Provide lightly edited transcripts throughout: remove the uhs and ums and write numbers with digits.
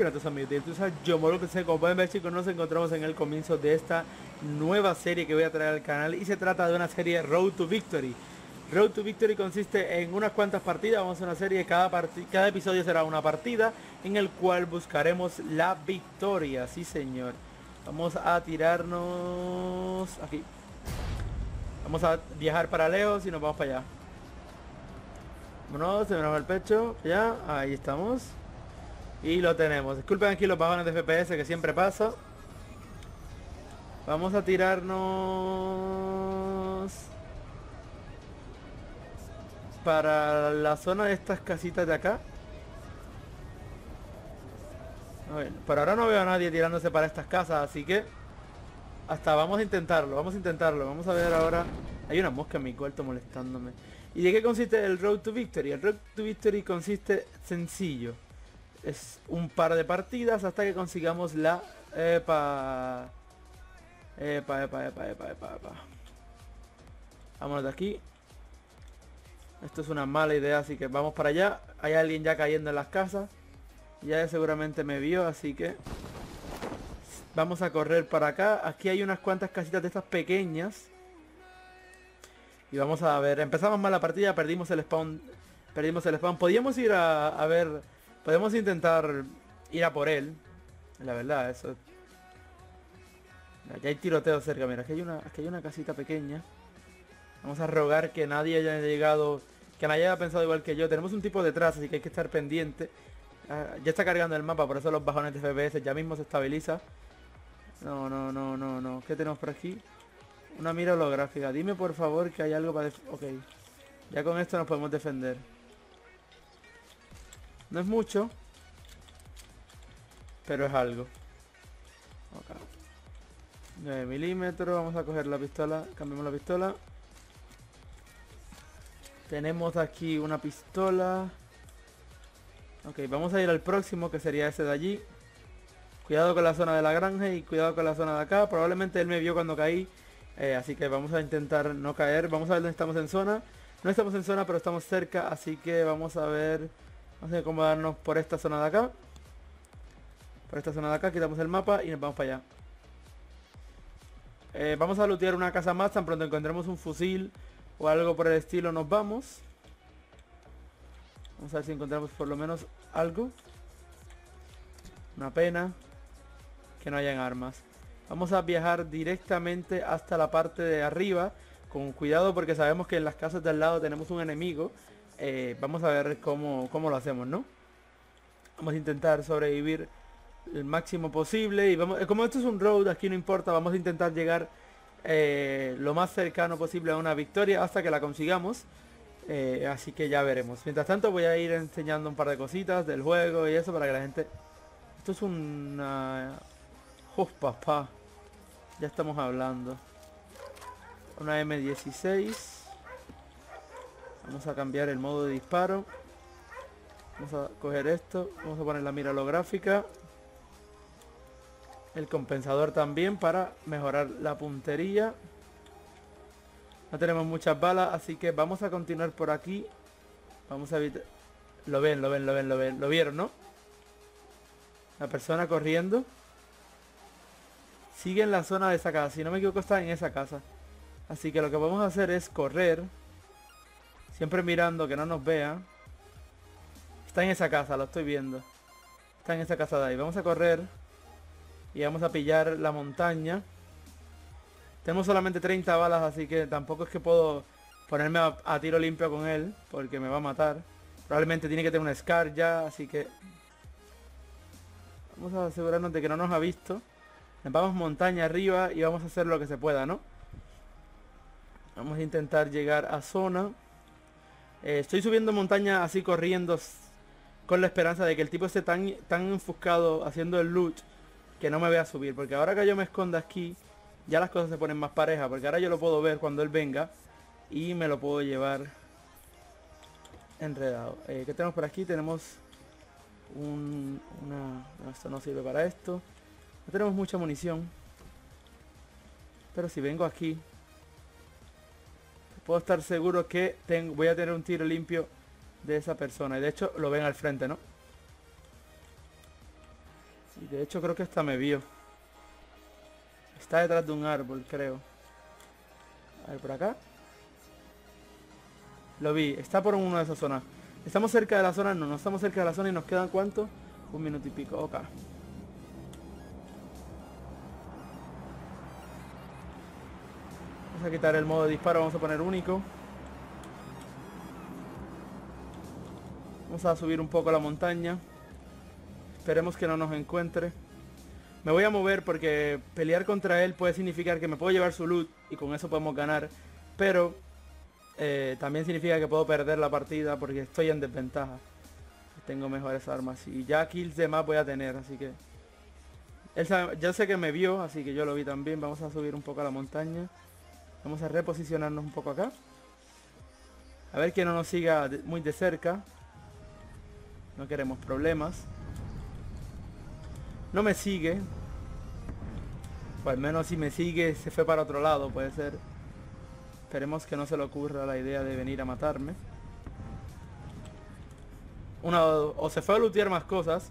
piratas amigos de YouTube, Jomoloco96, como pueden ver chicos, nos encontramos en el comienzo de esta nueva serie que voy a traer al canal. Y se trata de una serie Road to Victory. Road to Victory consiste en unas cuantas partidas. Vamos a una serie, cada episodio será una partida en el cual buscaremos la victoria. Sí señor. Vamos a tirarnos aquí. Vamos a viajar para lejos y nos vamos para allá. Vámonos, se me baja el pecho. Ya, ahí estamos. Y lo tenemos. Disculpen aquí los bajones de FPS que siempre pasa. Vamos a tirarnos para la zona de estas casitas de acá. A ver, por ahora no veo a nadie tirándose para estas casas, así que hasta vamos a intentarlo, Vamos a ver ahora. Hay una mosca en mi cuarto molestándome. ¿Y de qué consiste el Road to Victory? El Road to Victory consiste sencillo. Es un par de partidas hasta que consigamos la... Epa. Vámonos de aquí. Esto es una mala idea, así que vamos para allá. Hay alguien ya cayendo en las casas. Ya seguramente me vio, así que... vamos a correr para acá. Aquí hay unas cuantas casitas de estas pequeñas. Y vamos a ver. Empezamos mal la partida, perdimos el spawn. Podíamos ir a ver... podemos intentar ir a por él. La verdad, eso... aquí hay tiroteo cerca, mira, aquí hay una casita pequeña. Vamos a rogar que nadie haya llegado, que nadie haya pensado igual que yo. Tenemos un tipo detrás, así que hay que estar pendiente. Ya está cargando el mapa, por eso los bajones de FPS. Ya mismo se estabiliza. No. ¿Qué tenemos por aquí? Una mira holográfica. Dime por favor que hay algo para... ok. Ya con esto nos podemos defender. No es mucho, pero es algo. Ok. 9 milímetros. Vamos a coger la pistola. Cambiamos la pistola. Tenemos aquí una pistola. Ok, vamos a ir al próximo, que sería ese de allí. Cuidado con la zona de la granja y cuidado con la zona de acá. Probablemente él me vio cuando caí, así que vamos a intentar no caer. Vamos a ver dónde estamos en zona. No estamos en zona, pero estamos cerca, así que vamos a ver. Vamos a acomodarnos por esta zona de acá. Por esta zona de acá, quitamos el mapa y nos vamos para allá. Vamos a lootear una casa más. Tan pronto encontremos un fusil o algo por el estilo, nos vamos. Vamos a ver si encontramos por lo menos algo. Una pena que no hayan armas. Vamos a viajar directamente hasta la parte de arriba, con cuidado porque sabemos que en las casas de al lado tenemos un enemigo. Vamos a ver cómo lo hacemos, ¿no? Vamos a intentar sobrevivir el máximo posible. Y vamos, como esto es un road, aquí no importa. Vamos a intentar llegar lo más cercano posible a una victoria hasta que la consigamos. Así que ya veremos. Mientras tanto voy a ir enseñando un par de cositas del juego y eso para que la gente... esto es una... ¡oh, papá! Ya estamos hablando. Una M16. Vamos a cambiar el modo de disparo. Vamos a coger esto. Vamos a poner la mira holográfica. El compensador también para mejorar la puntería. No tenemos muchas balas, así que vamos a continuar por aquí. Vamos a evitar... Lo vieron, ¿no? La persona corriendo. Sigue en la zona de esa casa. Si no me equivoco, está en esa casa. Así que lo que vamos a hacer es correr. Siempre mirando que no nos vea. Está en esa casa, lo estoy viendo. Está en esa casa de ahí. Vamos a correr. Y vamos a pillar la montaña. Tenemos solamente 30 balas, así que tampoco es que puedo ponerme a tiro limpio con él, porque me va a matar. Probablemente tiene que tener un Scar ya, así que... vamos a asegurarnos de que no nos ha visto. Nos vamos montaña arriba y vamos a hacer lo que se pueda, ¿no? Vamos a intentar llegar a zona. Estoy subiendo montaña así corriendo, con la esperanza de que el tipo esté tan enfuscado haciendo el loot que no me vea subir, porque ahora que yo me esconda aquí ya las cosas se ponen más parejas, porque ahora yo lo puedo ver cuando él venga y me lo puedo llevar enredado. ¿Qué tenemos por aquí? Tenemos esto no sirve para esto. No tenemos mucha munición, pero si vengo aquí puedo estar seguro que voy a tener un tiro limpio de esa persona. Y de hecho lo ven al frente, ¿no? De hecho creo que hasta me vio. Está detrás de un árbol, creo. A ver, por acá. Lo vi, está por una de esas zonas. ¿Estamos cerca de la zona? No, no estamos cerca de la zona y nos quedan ¿cuánto? 1 minuto y pico, ok. Vamos a quitar el modo de disparo, vamos a poner único. Vamos a subir un poco la montaña. Esperemos que no nos encuentre. Me voy a mover porque pelear contra él puede significar que me puedo llevar su loot y con eso podemos ganar. Pero también significa que puedo perder la partida porque estoy en desventaja. Tengo mejores armas y ya kills de más voy a tener, así que... Él sabe, ya sé que me vio, así que yo lo vi también. Vamos a subir un poco a la montaña. Vamos a reposicionarnos un poco acá. A ver que no nos siga muy de cerca. No queremos problemas. No me sigue. O al menos si me sigue se fue para otro lado, puede ser. Esperemos que no se le ocurra la idea de venir a matarme. O se fue a lootear más cosas,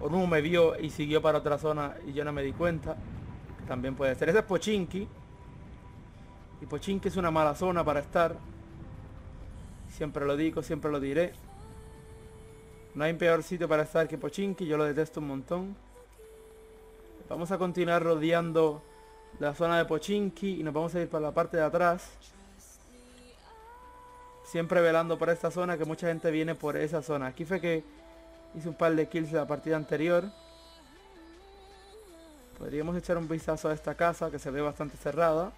o no me vio y siguió para otra zona y yo no me di cuenta. También puede ser. Ese es Pochinki. Y Pochinki es una mala zona para estar. Siempre lo digo, siempre lo diré. No hay peor sitio para estar que Pochinki, yo lo detesto un montón. Vamos a continuar rodeando la zona de Pochinki y nos vamos a ir para la parte de atrás. Siempre velando por esta zona, que mucha gente viene por esa zona. Aquí fue que hice un par de kills la partida anterior. Podríamos echar un vistazo a esta casa, que se ve bastante cerrada.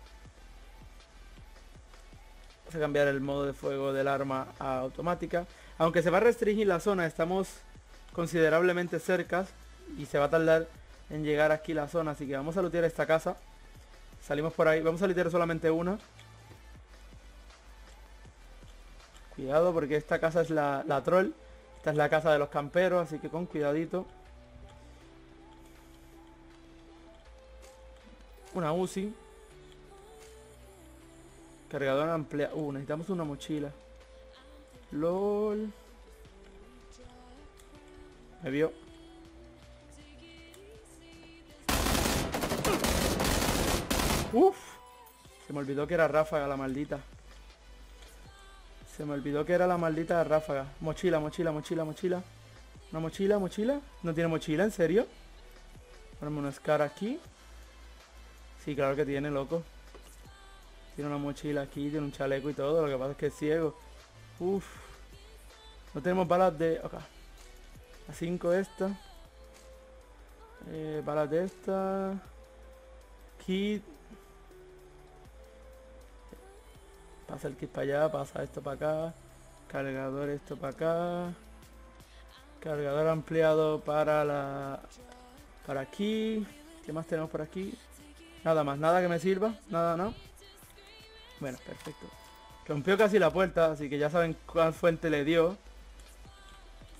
Vamos a cambiar el modo de fuego del arma a automática. Aunque se va a restringir la zona, estamos considerablemente cerca y se va a tardar en llegar aquí la zona. Así que vamos a lootear esta casa. Salimos por ahí, vamos a lootear solamente una. Cuidado porque esta casa es la troll. Esta es la casa de los camperos, así que con cuidadito. Una Uzi. Cargador amplia. Necesitamos una mochila. LOL. Me vio. Uff. Se me olvidó que era ráfaga la maldita. Se me olvidó que era la maldita ráfaga. Mochila, mochila, mochila, mochila. ¿Una mochila, mochila? ¿No tiene mochila? ¿En serio? Ponme una Scar aquí. Sí, claro que tiene, loco. Tiene una mochila aquí, tiene un chaleco y todo. Lo que pasa es que es ciego. Uff. No tenemos balas de... Ok. A 5 esta. Balas de esta. Kit. Pasa el kit para allá, pasa esto para acá. Cargador esto para acá. Cargador ampliado para la... Para aquí. ¿Qué más tenemos por aquí? Nada más, nada que me sirva. Nada, no. Bueno, perfecto. Rompió casi la puerta, así que ya saben cuál fuente le dio.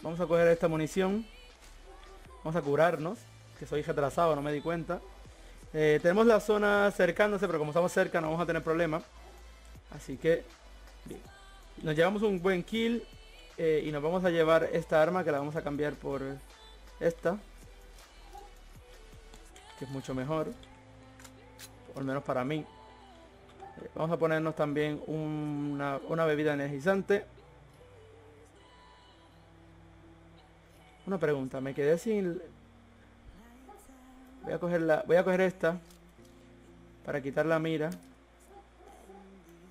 Vamos a coger esta munición. Vamos a curarnos. Que soy retrasado, no me di cuenta. Tenemos la zona cercándose, pero como estamos cerca no vamos a tener problemas. Así que, bien. Nos llevamos un buen kill y nos vamos a llevar esta arma, que la vamos a cambiar por esta, que es mucho mejor, al menos para mí. Vamos a ponernos también una bebida energizante. Una pregunta, me quedé sin... Voy a coger esta para quitar la mira.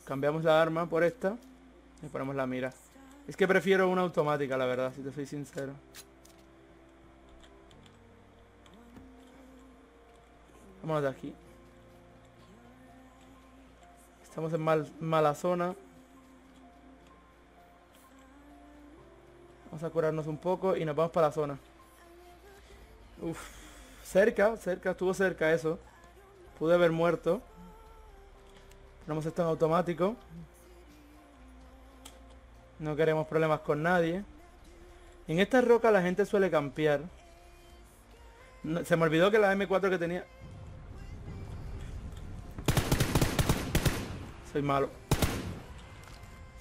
Cambiamos la arma por esta y ponemos la mira. Es que prefiero una automática, la verdad, si te soy sincero. Vámonos de aquí. Estamos en mala zona. Vamos a curarnos un poco y nos vamos para la zona. Uf, cerca, estuvo cerca eso. Pude haber muerto. Tenemos esto en automático. No queremos problemas con nadie. En esta roca la gente suele campear. No, se me olvidó que la M4 que tenía... Soy malo.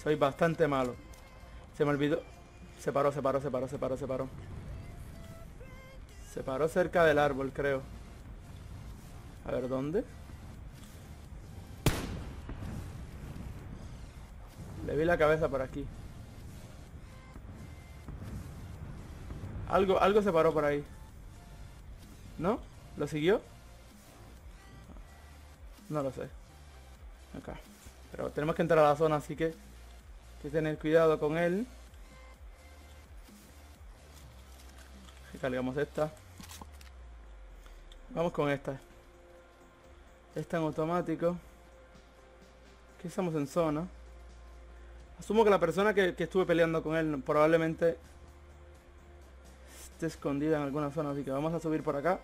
Soy bastante malo. Se me olvidó... Se paró. Se paró cerca del árbol, creo. A ver, ¿dónde? Le vi la cabeza por aquí. Algo se paró por ahí. ¿No? ¿Lo siguió? No lo sé. Acá. Pero tenemos que entrar a la zona, así que... hay que tener cuidado con él. Cargamos esta. Vamos con esta. Esta en automático. Aquí estamos en zona. Asumo que la persona que estuve peleando con él probablemente esté escondida en alguna zona. Así que vamos a subir por acá.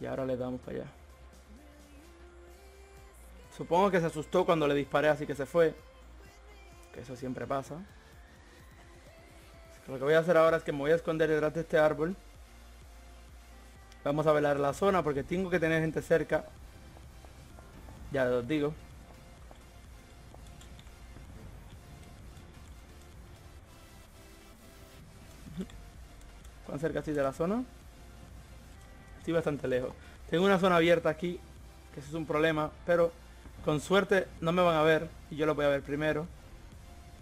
Y ahora le damos para allá. Supongo que se asustó cuando le disparé, así que se fue. Que eso siempre pasa. Lo que voy a hacer ahora es que me voy a esconder detrás de este árbol. Vamos a velar la zona porque tengo que tener gente cerca. Ya os digo. ¿Cuán cerca estoy de la zona? Estoy bastante lejos. Tengo una zona abierta aquí, que eso es un problema, pero con suerte no me van a ver y yo lo voy a ver primero.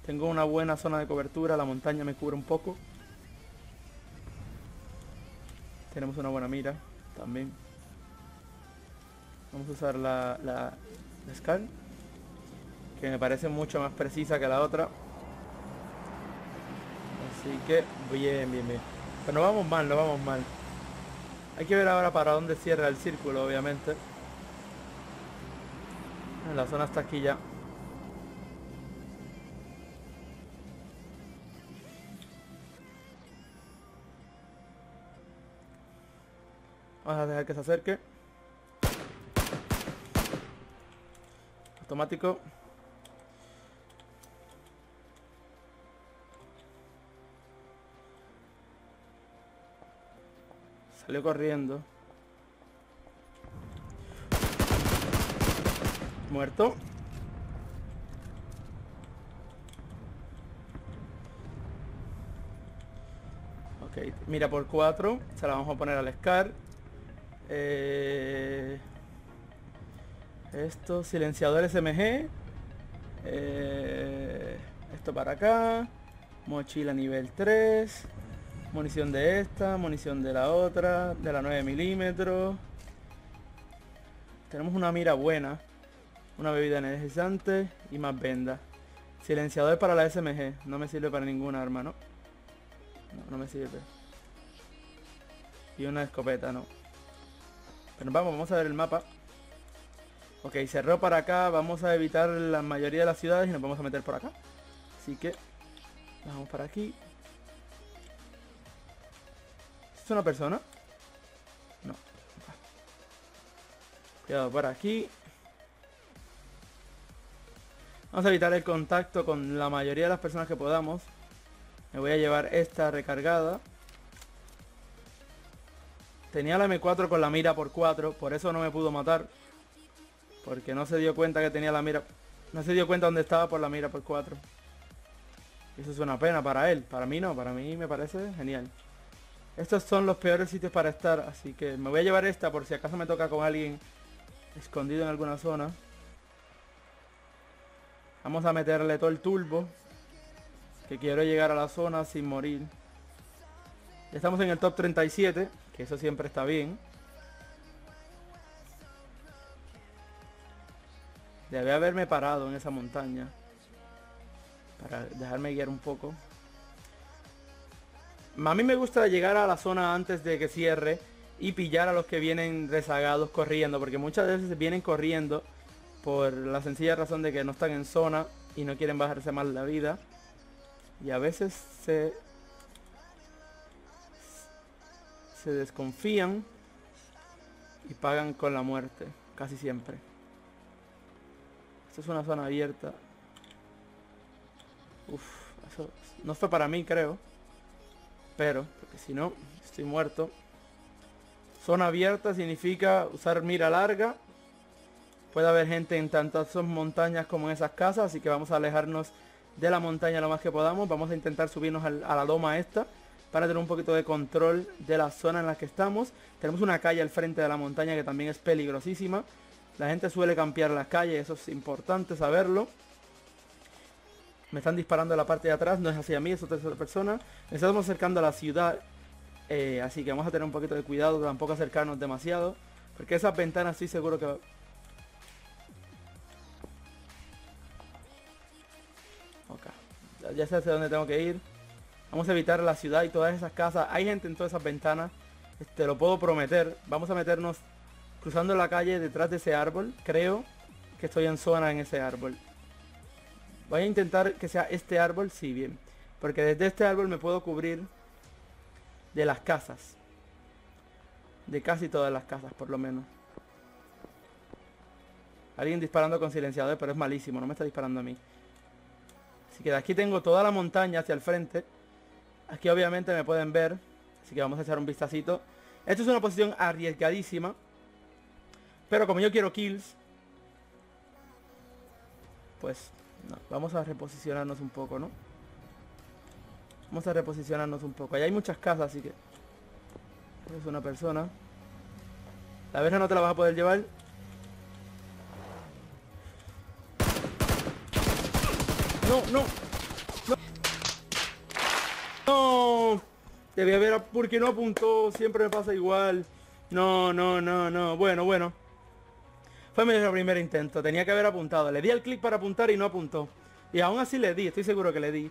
Tengo una buena zona de cobertura, la montaña me cubre un poco. Tenemos una buena mira también. Vamos a usar la SCAR, que me parece mucho más precisa que la otra. Así que bien. Pero no vamos mal. Hay que ver ahora para dónde cierra el círculo, obviamente. La zona está aquí ya. Vamos a dejar que se acerque. Automático. Salió corriendo. Muerto. Ok, mira por 4. Se la vamos a poner al SCAR. Estos silenciadores MG, esto para acá, mochila nivel 3, munición de esta, munición de la otra, de la 9 milímetros. Tenemos una mira buena, una bebida energizante y más venda. Silenciador para la SMG, no me sirve para ninguna arma, no me sirve. Y una escopeta, no. Pero vamos a ver el mapa. Ok, cerró para acá. Vamos a evitar la mayoría de las ciudades y nos vamos a meter por acá. Así que vamos para aquí. ¿Es una persona? No. Cuidado por aquí. Vamos a evitar el contacto con la mayoría de las personas que podamos. Me voy a llevar esta recargada. Tenía la M4 con la mira por 4, por eso no me pudo matar. Porque no se dio cuenta que tenía la mira. No se dio cuenta dónde estaba por la mira por 4. Eso es una pena para él. Para mí no, para mí me parece genial. Estos son los peores sitios para estar, así que me voy a llevar esta por si acaso me toca con alguien escondido en alguna zona. Vamos a meterle todo el turbo, que quiero llegar a la zona sin morir. Ya estamos en el top 37. Que eso siempre está bien. Debe haberme parado en esa montaña para dejarme guiar un poco. A mí me gusta llegar a la zona antes de que cierre y pillar a los que vienen rezagados corriendo, porque muchas veces vienen corriendo por la sencilla razón de que no están en zona y no quieren bajarse más la vida. Y a veces se desconfían y pagan con la muerte, casi siempre. Esto es una zona abierta. Uf, eso no fue para mí, creo. Pero, porque si no, estoy muerto. Zona abierta significa usar mira larga. Puede haber gente en tantas montañas como en esas casas, así que vamos a alejarnos de la montaña lo más que podamos. Vamos a intentar subirnos a la loma esta. para tener un poquito de control de la zona en la que estamos. Tenemos una calle al frente de la montaña que también es peligrosísima. La gente suele campear las calles, eso es importante saberlo. Me están disparando a la parte de atrás, no es hacia mí, es otra persona. Nos estamos acercando a la ciudad, así que vamos a tener un poquito de cuidado, tampoco acercarnos demasiado, porque esas ventanas estoy seguro que... Ok, ya sé hacia dónde tengo que ir. Vamos a evitar la ciudad y todas esas casas. Hay gente en todas esas ventanas, te lo puedo prometer. Vamos a meternos cruzando la calle detrás de ese árbol. Creo que estoy en zona en ese árbol. Voy a intentar que sea este árbol, sí, bien. Porque desde este árbol me puedo cubrir de las casas. De casi todas las casas, por lo menos. Alguien disparando con silenciador, pero es malísimo, no me está disparando a mí. Así que de aquí tengo toda la montaña hacia el frente. Aquí obviamente me pueden ver, así que vamos a echar un vistacito. Esto es una posición arriesgadísima, pero como yo quiero kills, pues... no, vamos a reposicionarnos un poco, ¿no? Vamos a reposicionarnos un poco. Allá hay muchas casas, así que... es una persona. La verja no te la vas a poder llevar. ¡No, no! ¡No! ¡No! Debí haber... porque no apuntó. Siempre me pasa igual. No, no, no, no. Bueno, bueno. Fue mi primer intento, tenía que haber apuntado. Le di al clic para apuntar y no apuntó. Y aún así le di, estoy seguro que le di.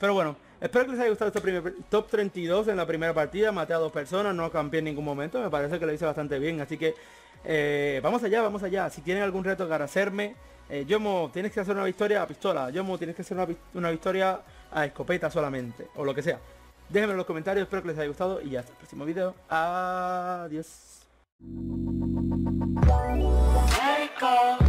Pero bueno, espero que les haya gustado este primer top 32 en la primera partida. Maté a dos personas, no cambié en ningún momento. Me parece que lo hice bastante bien, así que vamos allá, vamos allá. Si tienen algún reto para hacerme, Yomo, tienes que hacer una victoria a pistola. Yomo, tienes que hacer una victoria a escopeta solamente, o lo que sea. Déjenme en los comentarios, espero que les haya gustado. Y hasta el próximo video, adiós. Let it go.